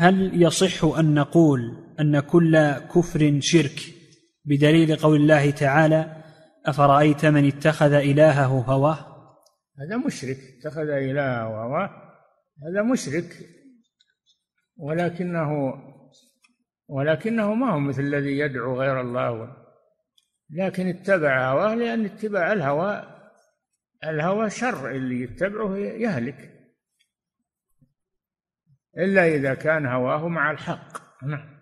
هل يصح أن نقول أن كل كفر شرك بدليل قول الله تعالى أفرأيت من اتخذ إلهه هواه؟ هذا مشرك، اتخذ إلهه هواه هذا مشرك، ولكنه ما هو مثل الذي يدعو غير الله، لكن اتبع هواه، لأن اتباع الهوى شر، اللي يتبعه يهلك إلا إذا كان هواه مع الحق. نعم.